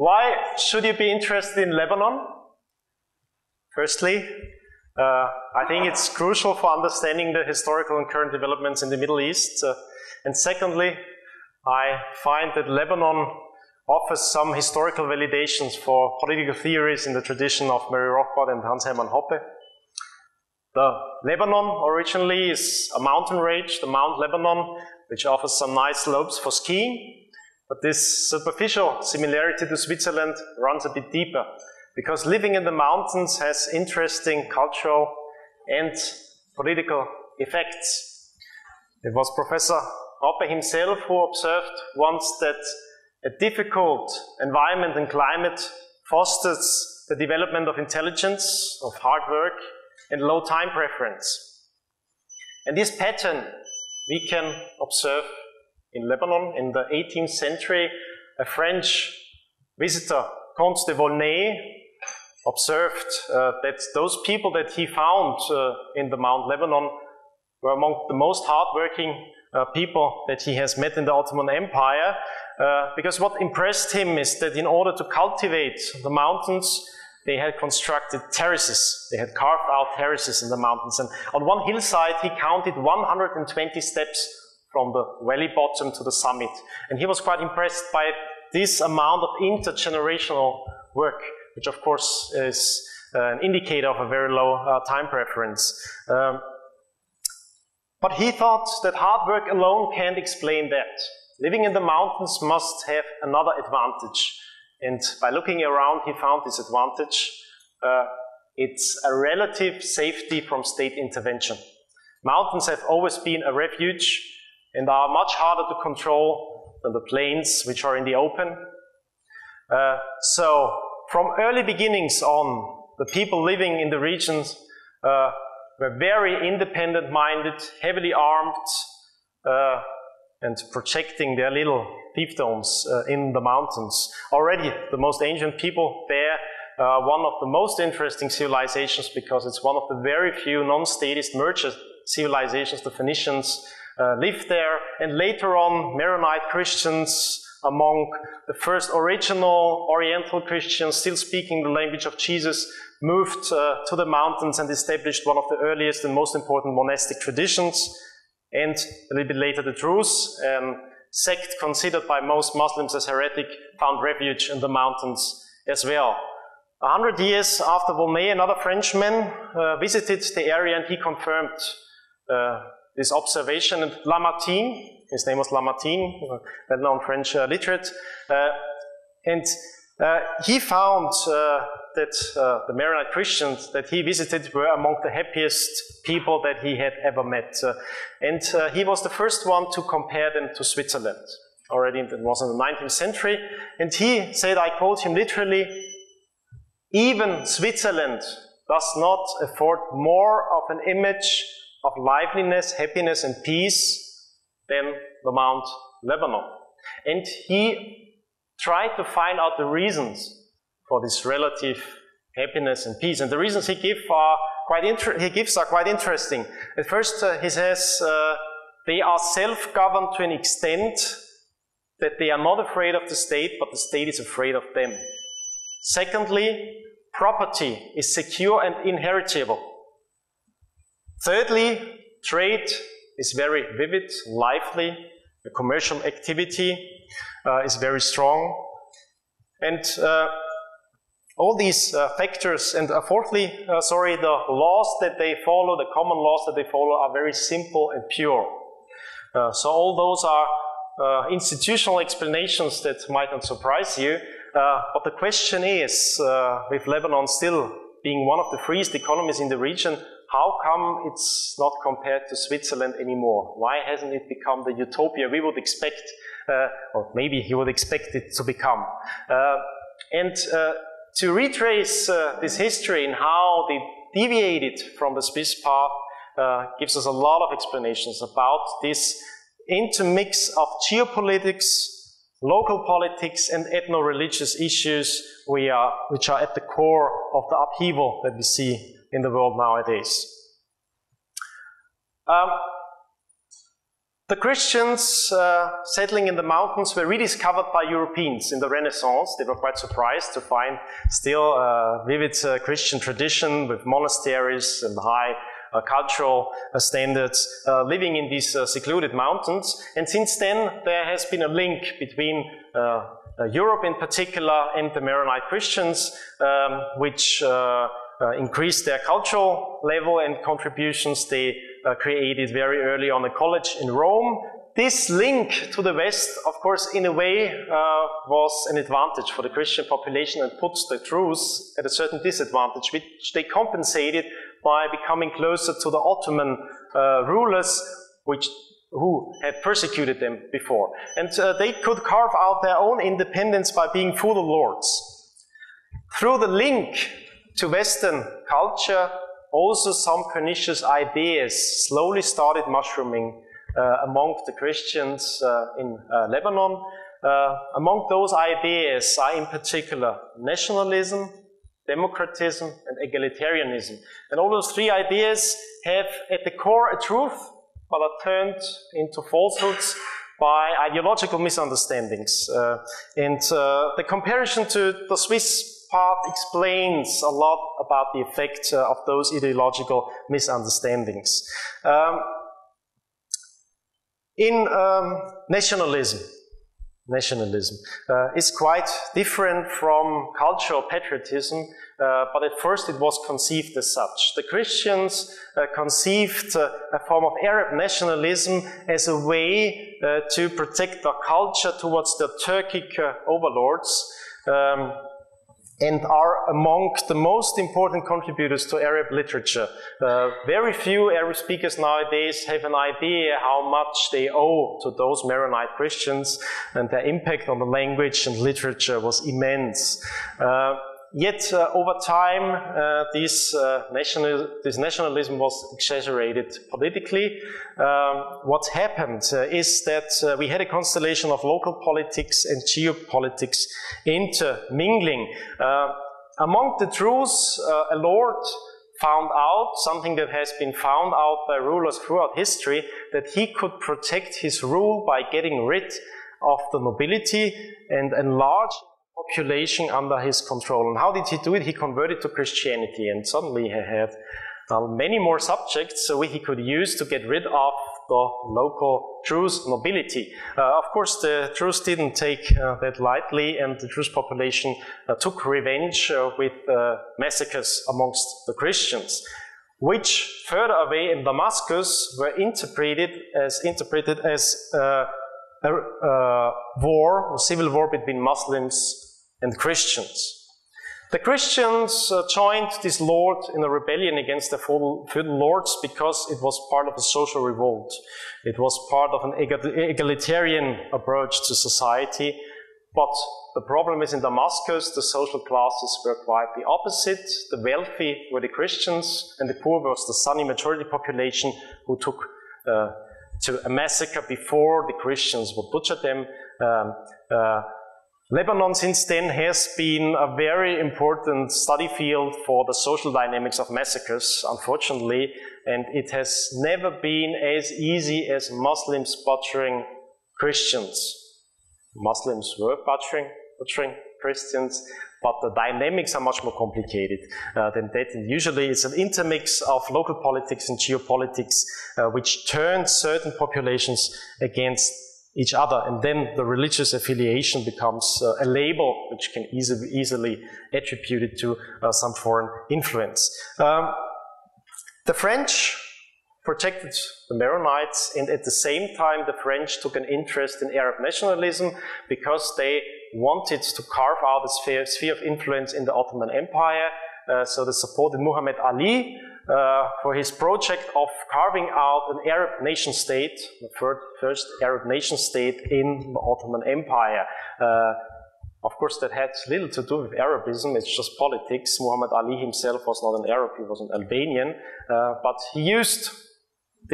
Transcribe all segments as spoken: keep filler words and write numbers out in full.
Why should you be interested in Lebanon? Firstly, uh, I think it's crucial for understanding the historical and current developments in the Middle East. Uh, and secondly, I find that Lebanon offers some historical validations for political theories in the tradition of Murray Rothbard and Hans-Hermann Hoppe. The Lebanon originally is a mountain range, the Mount Lebanon, which offers some nice slopes for skiing. But this superficial similarity to Switzerland runs a bit deeper, because living in the mountains has interesting cultural and political effects. It was Professor Hoppe himself who observed once that a difficult environment and climate fosters the development of intelligence, of hard work, and low time preference. And this pattern we can observe in Lebanon. In the eighteenth century, a French visitor, Comte de Volney, observed uh, that those people that he found uh, in the Mount Lebanon were among the most hardworking uh, people that he has met in the Ottoman Empire, uh, because what impressed him is that in order to cultivate the mountains, they had constructed terraces. They had carved out terraces in the mountains. And on one hillside, he counted one hundred twenty steps from the valley bottom to the summit. And he was quite impressed by this amount of intergenerational work, which of course is uh, an indicator of a very low uh, time preference. Um, but he thought that hard work alone can't explain that. Living in the mountains must have another advantage. And by looking around, he found this advantage. Uh, it's a relative safety from state intervention. Mountains have always been a refuge and are much harder to control than the plains, which are in the open. Uh, so from early beginnings on, the people living in the regions uh, were very independent-minded, heavily armed, uh, and projecting their little fiefdoms uh, in the mountains. Already the most ancient people there, uh, one of the most interesting civilizations, because it's one of the very few non-statist merchant civilizations. The Phoenicians uh, lived there, and later on Maronite Christians, among the first original Oriental Christians still speaking the language of Jesus, moved uh, to the mountains and established one of the earliest and most important monastic traditions. And a little bit later, the Druze, um, sect considered by most Muslims as heretic, found refuge in the mountains as well. A hundred years after Volney, another Frenchman uh, visited the area, and he confirmed uh, this observation. And Lamartine, his name was Lamartine, a well-known French uh, literate, uh, and uh, he found uh, that uh, the Maronite Christians that he visited were among the happiest people that he had ever met. Uh, and uh, he was the first one to compare them to Switzerland. Already it was in the nineteenth century. And he said, I quote him literally, "Even Switzerland does not afford more of an image of liveliness, happiness, and peace than the Mount Lebanon." And he tried to find out the reasons for this relative happiness and peace. And the reasons he, give are quite inter he gives are quite interesting. At first, uh, he says, uh, they are self-governed to an extent that they are not afraid of the state, but the state is afraid of them. Secondly, property is secure and inheritable. Thirdly, trade is very vivid, lively. The commercial activity uh, is very strong. And uh, all these uh, factors, and uh, fourthly, uh, sorry, the laws that they follow, the common laws that they follow, are very simple and pure. Uh, so all those are uh, institutional explanations that might not surprise you, uh, but the question is, uh, with Lebanon still being one of the freest economies in the region, how come it's not compared to Switzerland anymore? Why hasn't it become the utopia we would expect, uh, or maybe he would expect it to become? Uh, and uh, To retrace uh, this history and how they deviated from the Swiss path uh, gives us a lot of explanations about this intermix of geopolitics, local politics, and ethno-religious issues we are, which are at the core of the upheaval that we see in the world nowadays. Um, The Christians uh, settling in the mountains were rediscovered by Europeans in the Renaissance. They were quite surprised to find still a vivid uh, Christian tradition with monasteries and high uh, cultural uh, standards uh, living in these uh, secluded mountains. And since then, there has been a link between uh, uh, Europe in particular and the Maronite Christians, um, which uh, uh, increased their cultural level and contributions. They Uh, created very early on a college in Rome. This link to the West, of course, in a way, uh, was an advantage for the Christian population and put the Druze at a certain disadvantage, which they compensated by becoming closer to the Ottoman uh, rulers, which who had persecuted them before. And uh, they could carve out their own independence by being feudal lords. Through the link to Western culture, also some pernicious ideas slowly started mushrooming uh, among the Christians uh, in uh, Lebanon. Uh, among those ideas are in particular nationalism, democratism, and egalitarianism. And all those three ideas have at the core a truth, but are turned into falsehoods by ideological misunderstandings. Uh, and uh, the comparison to the Swiss part explains a lot about the effect uh, of those ideological misunderstandings. Um, in um, nationalism, nationalism uh, is quite different from cultural patriotism, uh, but at first it was conceived as such. The Christians uh, conceived uh, a form of Arab nationalism as a way uh, to protect their culture towards the Turkic uh, overlords, um, and are among the most important contributors to Arab literature. Uh, very few Arab speakers nowadays have an idea how much they owe to those Maronite Christians, and their impact on the language and literature was immense. Uh, yet uh, over time, uh, this, uh, national, this nationalism was exaggerated politically. Um, what happened uh, is that uh, we had a constellation of local politics and geopolitics intermingling. Uh, among the Druze, uh, a lord found out something that has been found out by rulers throughout history, that he could protect his rule by getting rid of the nobility and enlarge population under his control. And how did he do it? He converted to Christianity, and suddenly he had uh, many more subjects so he could use to get rid of the local Druze nobility. Uh, of course, the Druze didn't take uh, that lightly, and the Druze population uh, took revenge uh, with uh, massacres amongst the Christians, which further away in Damascus were interpreted as interpreted as uh, a uh, war or civil war between Muslims and Christians. The Christians uh, joined this lord in a rebellion against the feudal lords because it was part of a social revolt. It was part of an egalitarian approach to society. But the problem is in Damascus, the social classes were quite the opposite. The wealthy were the Christians, and the poor was the Sunni majority population who took uh, to a massacre before the Christians would butcher them. Um, uh, Lebanon since then has been a very important study field for the social dynamics of massacres, unfortunately, and it has never been as easy as Muslims butchering Christians. Muslims were butchering, butchering Christians, but the dynamics are much more complicated uh, than that, and usually it's an intermix of local politics and geopolitics uh, which turns certain populations against each other, and then the religious affiliation becomes uh, a label which can easy, easily attribute it to uh, some foreign influence. Um, the French protected the Maronites, and at the same time the French took an interest in Arab nationalism because they wanted to carve out a sphere, sphere of influence in the Ottoman Empire, uh, so they supported Muhammad Ali Uh, for his project of carving out an Arab nation state, the first Arab nation state in the Ottoman Empire. Uh, of course, that had little to do with Arabism, it's just politics. Muhammad Ali himself was not an Arab, he was an Albanian, uh, but he used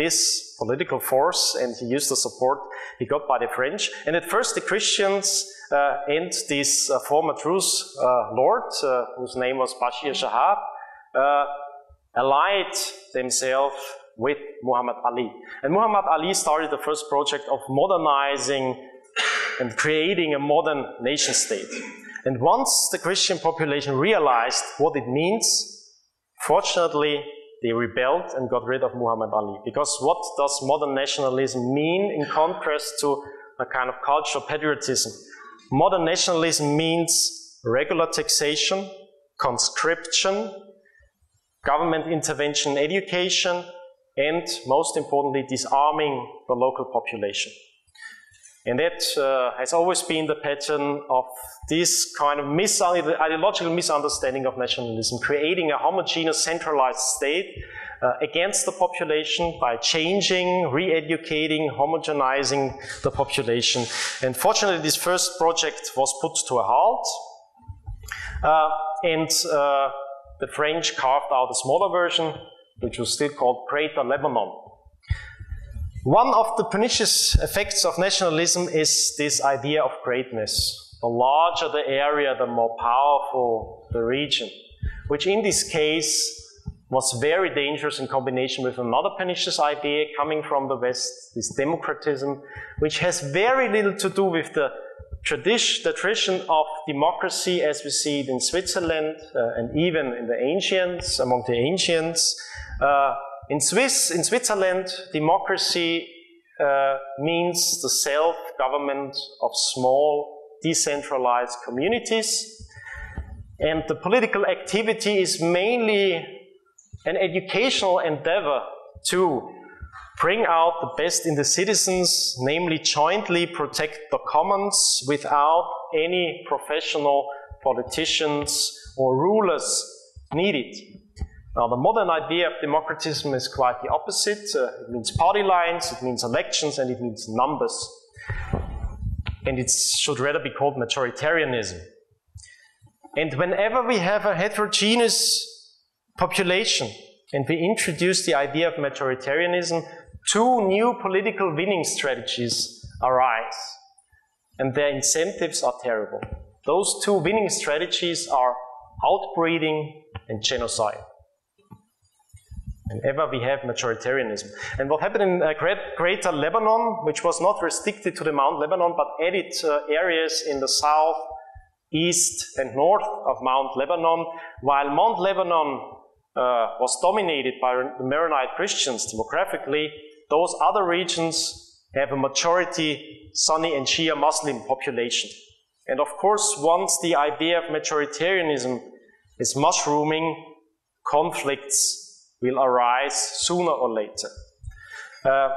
this political force, and he used the support he got by the French. And at first the Christians uh, and this uh, former Druze uh, lord, uh, whose name was Bashir Shahab, uh, allied themselves with Muhammad Ali. And Muhammad Ali started the first project of modernizing and creating a modern nation state. And once the Christian population realized what it means, fortunately, they rebelled and got rid of Muhammad Ali. Because what does modern nationalism mean in contrast to a kind of cultural patriotism? Modern nationalism means regular taxation, conscription, government intervention in education, and most importantly, disarming the local population. And that uh, has always been the pattern of this kind of mis ideological misunderstanding of nationalism, creating a homogeneous, centralized state uh, against the population by changing, re-educating, homogenizing the population. And fortunately, this first project was put to a halt, uh, and uh, the French carved out a smaller version, which was still called Greater Lebanon. One of the pernicious effects of nationalism is this idea of greatness. The larger the area, the more powerful the region, which in this case was very dangerous in combination with another pernicious idea coming from the West, this democratism, which has very little to do with the tradition, the tradition of democracy as we see it in Switzerland uh, and even in the ancients, among the ancients. Uh, In, Swiss, in Switzerland, democracy uh, means the self-government of small, decentralized communities. And the political activity is mainly an educational endeavor to bring out the best in the citizens, namely jointly protect the commons without any professional politicians or rulers needed. Now, the modern idea of democratism is quite the opposite. Uh, it means party lines, it means elections, and it means numbers. And it should rather be called majoritarianism. And whenever we have a heterogeneous population and we introduce the idea of majoritarianism, two new political winning strategies arise. And their incentives are terrible. Those two winning strategies are outbreeding and genocide. Whenever we have majoritarianism. And what happened in uh, Greater Lebanon, which was not restricted to the Mount Lebanon, but added uh, areas in the south, east, and north of Mount Lebanon, while Mount Lebanon uh, was dominated by the Maronite Christians demographically, those other regions have a majority Sunni and Shia Muslim population. And of course, once the idea of majoritarianism is mushrooming, conflicts will arise sooner or later. Uh,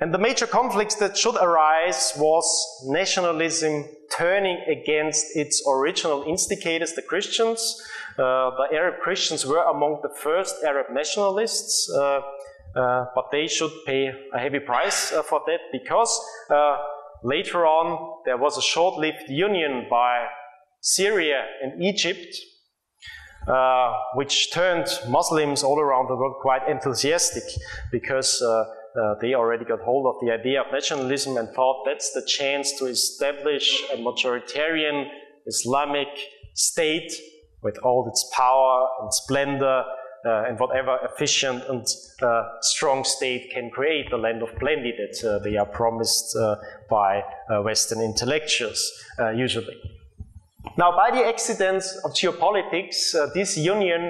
and the major conflicts that should arise was nationalism turning against its original instigators, the Christians. Uh, the Arab Christians were among the first Arab nationalists, uh, uh, but they should pay a heavy price uh, for that, because uh, later on there was a short-lived union by Syria and Egypt, Uh, which turned Muslims all around the world quite enthusiastic, because uh, uh, they already got hold of the idea of nationalism and thought that's the chance to establish a majoritarian Islamic state with all its power and splendor uh, and whatever efficient and uh, strong state can create, the land of plenty that uh, they are promised uh, by uh, Western intellectuals uh, usually. Now, by the accidents of geopolitics, uh, this union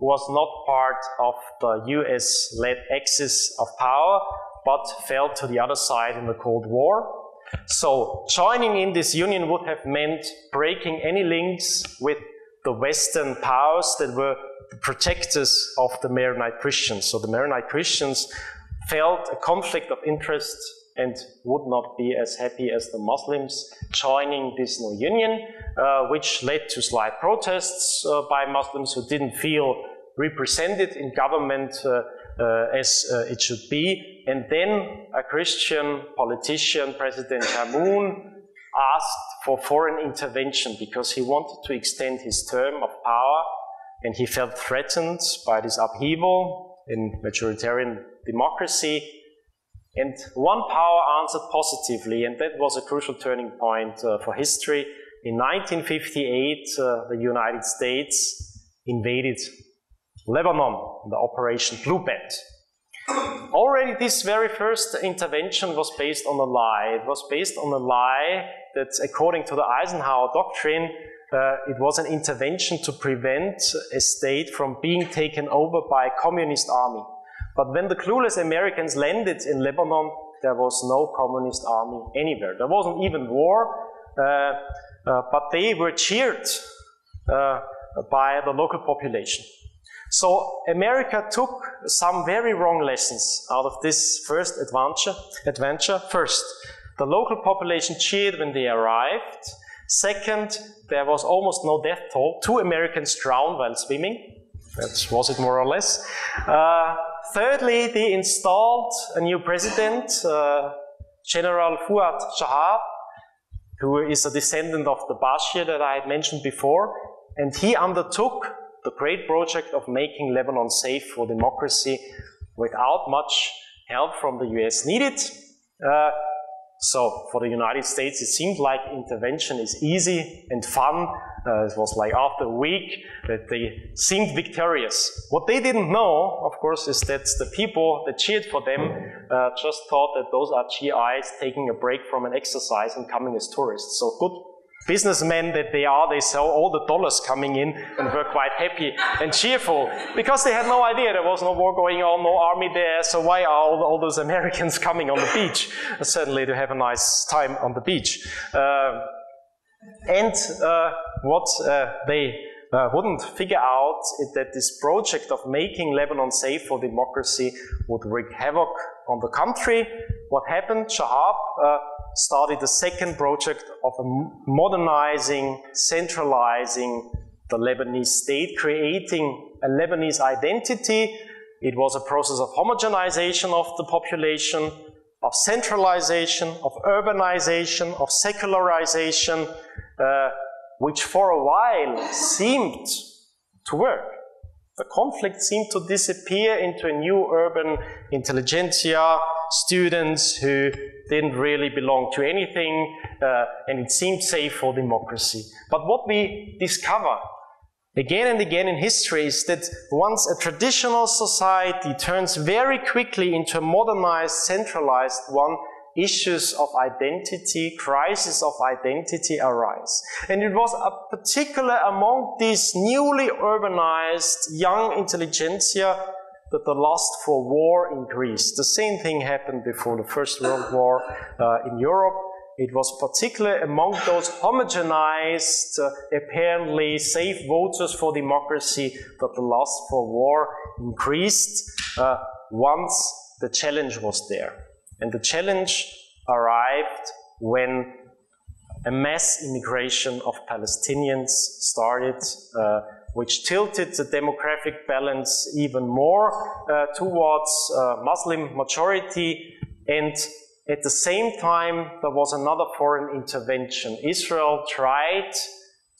was not part of the U S-led axis of power, but fell to the other side in the Cold War. So, joining in this union would have meant breaking any links with the Western powers that were the protectors of the Maronite Christians. So, the Maronite Christians felt a conflict of interest and would not be as happy as the Muslims joining this new union, uh, which led to slight protests uh, by Muslims who didn't feel represented in government uh, uh, as uh, it should be. And then a Christian politician, President Hamoun, asked for foreign intervention because he wanted to extend his term of power, and he felt threatened by this upheaval in majoritarian democracy. And one power answered positively, and that was a crucial turning point uh, for history. In nineteen fifty-eight, uh, the United States invaded Lebanon in the Operation Blue Bat. Already this very first intervention was based on a lie. It was based on a lie that, according to the Eisenhower Doctrine, uh, it was an intervention to prevent a state from being taken over by a communist army. But when the clueless Americans landed in Lebanon, there was no communist army anywhere. There wasn't even war, uh, uh, but they were cheered uh, by the local population. So America took some very wrong lessons out of this first adventure. adventure. First, the local population cheered when they arrived. Second, there was almost no death toll. Two Americans drowned while swimming. That was it, more or less. Uh, thirdly, they installed a new president, uh, General Fuad Shahab, who is a descendant of the Bashir that I had mentioned before, and he undertook the great project of making Lebanon safe for democracy without much help from the U S needed. Uh, so for the United States, it seemed like intervention is easy and fun. Uh, it was like after a week that they seemed victorious. What they didn't know, of course, is that the people that cheered for them uh, just thought that those are G Is taking a break from an exercise and coming as tourists. So good businessmen that they are, they saw all the dollars coming in and were quite happy and cheerful because they had no idea there was no war going on, no army there, so why are all, all those Americans coming on the beach? Certainly to have a nice time on the beach. Uh, and uh, what uh, they uh, wouldn't figure out is that this project of making Lebanon safe for democracy would wreak havoc on the country. What happened? Shahab uh, started the second project of modernizing, centralizing the Lebanese state, creating a Lebanese identity. It was a process of homogenization of the population, of centralization, of urbanization, of secularization, uh, which for a while seemed to work. The conflict seemed to disappear into a new urban intelligentsia, students who didn't really belong to anything, uh, and it seemed safe for democracy. But what we discover again and again in history is that once a traditional society turns very quickly into a modernized, centralized one, issues of identity, crises of identity arise. And it was a particular among these newly urbanized young intelligentsia that the lust for war increased. The same thing happened before the First World War uh, in Europe. It was particularly among those homogenized, uh, apparently safe voters for democracy that the lust for war increased uh, once the challenge was there. And the challenge arrived when a mass immigration of Palestinians started, uh, which tilted the demographic balance even more uh, towards uh, Muslim majority. And at the same time, there was another foreign intervention. Israel tried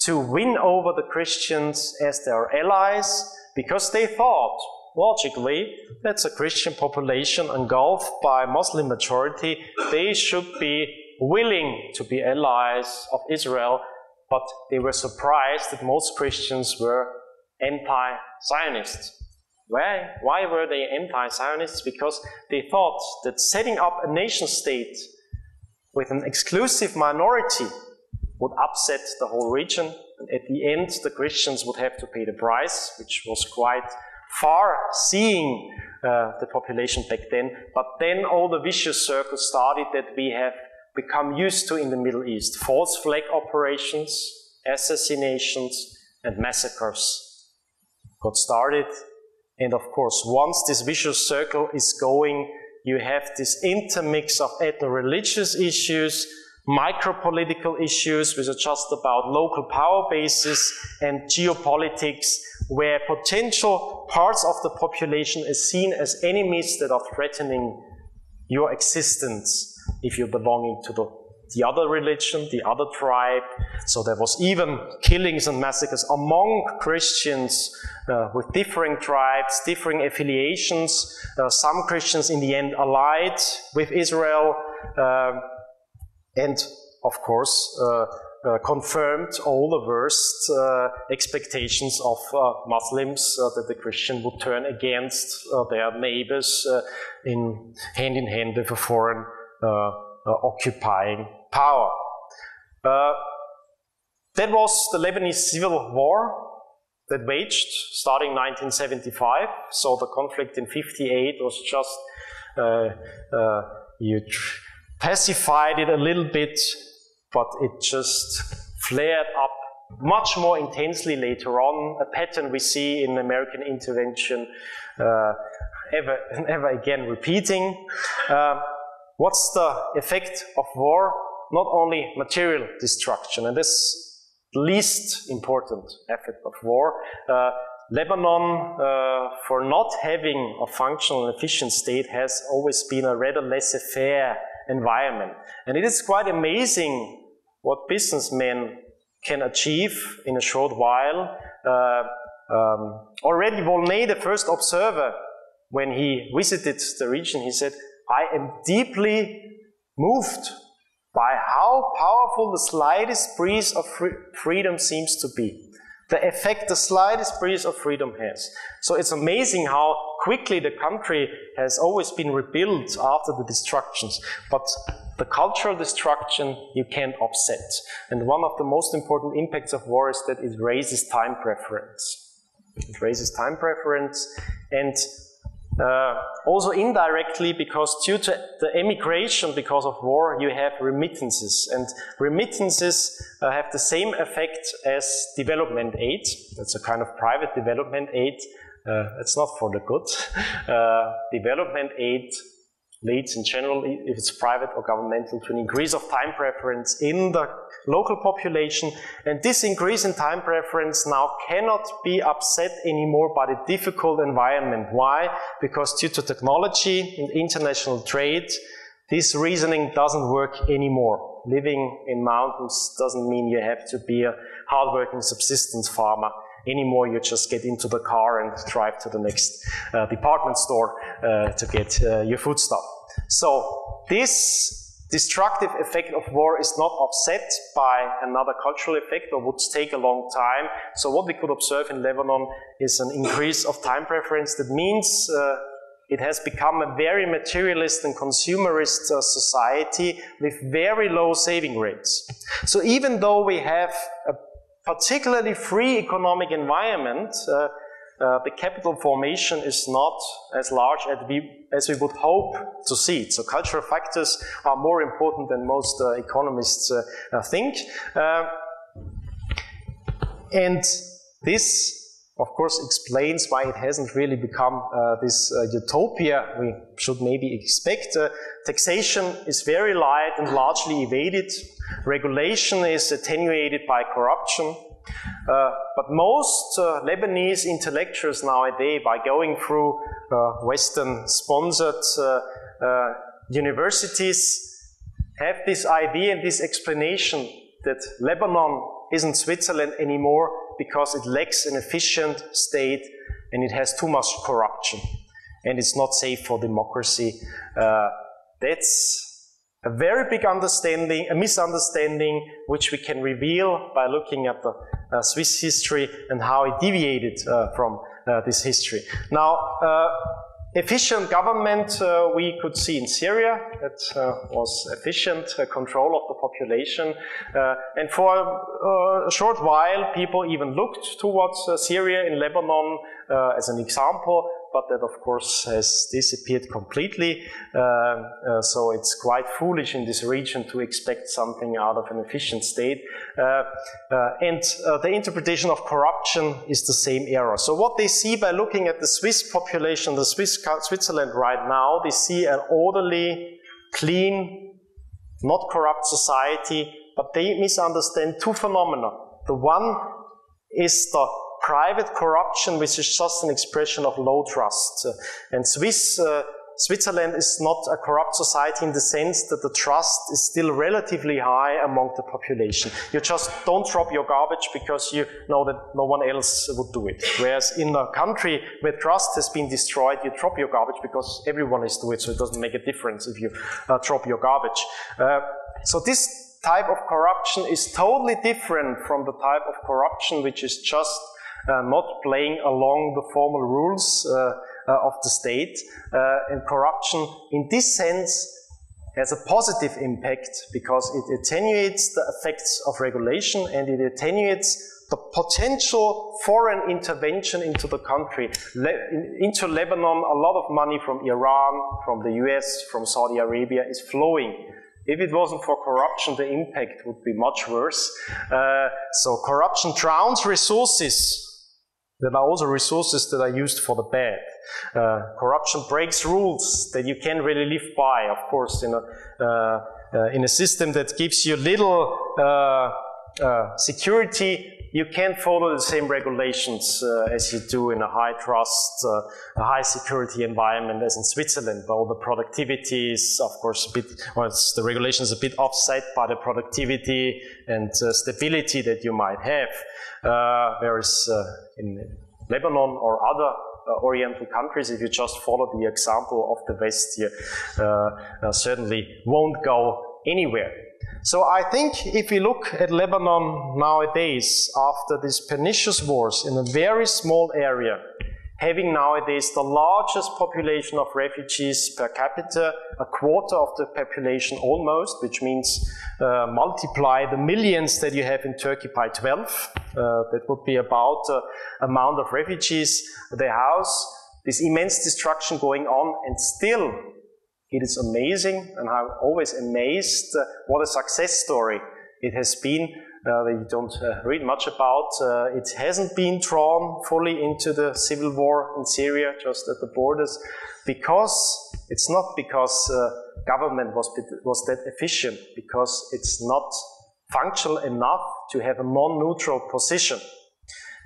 to win over the Christians as their allies because they thought, logically, that's a Christian population engulfed by a Muslim majority. They should be willing to be allies of Israel, but they were surprised that most Christians were anti-Zionists. Why? Why were they anti-Zionists? Because they thought that setting up a nation state with an exclusive minority would upset the whole region, and at the end the Christians would have to pay the price, which was quite far seeing uh, the population back then. But then all the vicious circles started that we have become used to in the Middle East. False flag operations, assassinations, and massacres got started. And of course, once this vicious circle is going, you have this intermix of ethno-religious issues, micro-political issues, which are just about local power bases, and geopolitics, where potential parts of the population is seen as enemies that are threatening your existence if you're belonging to the, the other religion, the other tribe. So there was even killings and massacres among Christians uh, with differing tribes, differing affiliations. Uh, some Christians in the end allied with Israel. Uh, and of course, uh, uh, confirmed all the worst uh, expectations of uh, Muslims, uh, that the Christian would turn against uh, their neighbors uh, in hand in hand with a foreign uh, uh, occupying power. Uh, that was the Lebanese Civil War that waged starting nineteen seventy-five, so the conflict in fifty-eight was just uh, uh, you pacified it a little bit, but it just flared up much more intensely later on, a pattern we see in American intervention uh, ever and ever again repeating. Uh, what's the effect of war? Not only material destruction, and this least important effect of war. Uh, Lebanon, uh, for not having a functional and efficient state, has always been a rather laissez-faire environment. And it is quite amazing what businessmen can achieve in a short while. Uh, um, already Volney, the first observer, when he visited the region, he said, "I am deeply moved by how powerful the slightest breeze of free freedom seems to be. The effect the slightest breeze of freedom has." So it's amazing how quickly the country has always been rebuilt after the destructions. But the cultural destruction you can't offset. And one of the most important impacts of war is that it raises time preference. It raises time preference, and Uh, also indirectly, because due to the emigration because of war, you have remittances. And remittances uh, have the same effect as development aid. That's a kind of private development aid. Uh, it's not for the good. Uh, development aid leads in general, if it's private or governmental, to an increase of time preference in the local population. And this increase in time preference now cannot be upset anymore by the difficult environment. Why? Because due to technology and international trade, this reasoning doesn't work anymore. Living in mountains doesn't mean you have to be a hardworking subsistence farmer anymore. You just get into the car and drive to the next uh, department store uh, to get uh, your foodstuff. So this destructive effect of war is not offset by another cultural effect, or would take a long time. So what we could observe in Lebanon is an increase of time preference. That means uh, it has become a very materialist and consumerist uh, society with very low saving rates. So even though we have a particularly free economic environment, uh, Uh, the capital formation is not as large as we, as we would hope to see it. So cultural factors are more important than most uh, economists uh, uh, think. Uh, and this, of course, explains why it hasn't really become uh, this uh, utopia we should maybe expect. Uh, taxation is very light and largely evaded. Regulation is attenuated by corruption. Uh, but most uh, Lebanese intellectuals nowadays, by going through uh, Western-sponsored uh, uh, universities, have this idea and this explanation that Lebanon isn't Switzerland anymore because it lacks an efficient state and it has too much corruption and it's not safe for democracy. Uh, that's a very big understanding, a misunderstanding, which we can reveal by looking at the uh, Swiss history and how it deviated uh, from uh, this history. Now, uh, efficient government uh, we could see in Syria. It uh, was efficient uh, control of the population. Uh, and for uh, a short while, people even looked towards uh, Syria and Lebanon uh, as an example. But that, of course, has disappeared completely. Uh, uh, so it's quite foolish in this region to expect something out of an efficient state. Uh, uh, and uh, the interpretation of corruption is the same error. So what they see by looking at the Swiss population, the Swiss Switzerland right now, they see an orderly, clean, not corrupt society. But they misunderstand two phenomena. The one is the private corruption, which is just an expression of low trust. And Swiss, uh, Switzerland is not a corrupt society in the sense that the trust is still relatively high among the population. You just don't drop your garbage because you know that no one else would do it. Whereas in a country where trust has been destroyed, you drop your garbage because everyone is doing it, so it doesn't make a difference if you uh, drop your garbage. Uh, so this type of corruption is totally different from the type of corruption which is just uh, not playing along the formal rules uh, uh, of the state. Uh, and corruption, in this sense, has a positive impact because it attenuates the effects of regulation and it attenuates the potential foreign intervention into the country. Le into Lebanon, a lot of money from Iran, from the U S, from Saudi Arabia is flowing. If it wasn't for corruption, the impact would be much worse. Uh, so corruption drowns resources that are also resources that are used for the bad. Uh, corruption breaks rules that you can't really live by, of course, in a, uh, uh, in a system that gives you little uh, uh, security. You can't follow the same regulations uh, as you do in a high trust, uh, a high security environment as in Switzerland, where all the productivity is, of course, a bit, well, it's, the regulation is a bit offset by the productivity and uh, stability that you might have. Uh, whereas uh, in Lebanon or other uh, Oriental countries, if you just follow the example of the West, you uh, uh, certainly won't go anywhere. So I think if we look at Lebanon nowadays, after these pernicious wars in a very small area, having nowadays the largest population of refugees per capita, a quarter of the population almost, which means uh, multiply the millions that you have in Turkey by twelve, uh, that would be about the amount of refugees they house, this immense destruction going on, and still it is amazing, and I'm always amazed uh, what a success story it has been. Uh, that you don't uh, read much about. Uh, it hasn't been drawn fully into the civil war in Syria, just at the borders, because it's not because uh, government was, was that efficient, because it's not functional enough to have a non-neutral position.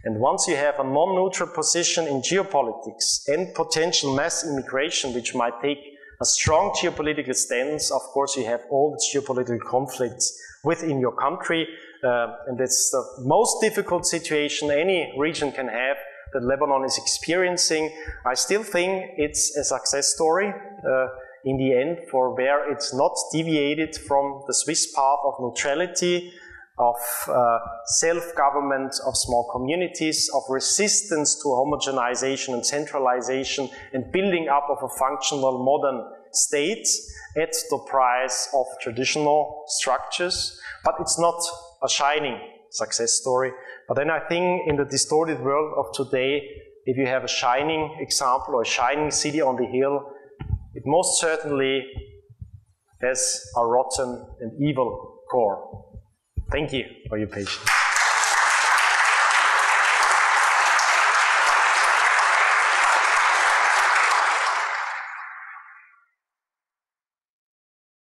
And once you have a non-neutral position in geopolitics and potential mass immigration, which might take a strong geopolitical stance, of course, you have all the geopolitical conflicts within your country, uh, and that's the most difficult situation any region can have that Lebanon is experiencing. I still think it's a success story uh, in the end, for where it's not deviated from the Swiss path of neutrality, of uh, self-government, of small communities, of resistance to homogenization and centralization, and building up of a functional modern state at the price of traditional structures. But it's not a shining success story. But then I think in the distorted world of today, if you have a shining example or a shining city on the hill, it most certainly has a rotten and evil core. Thank you for your patience.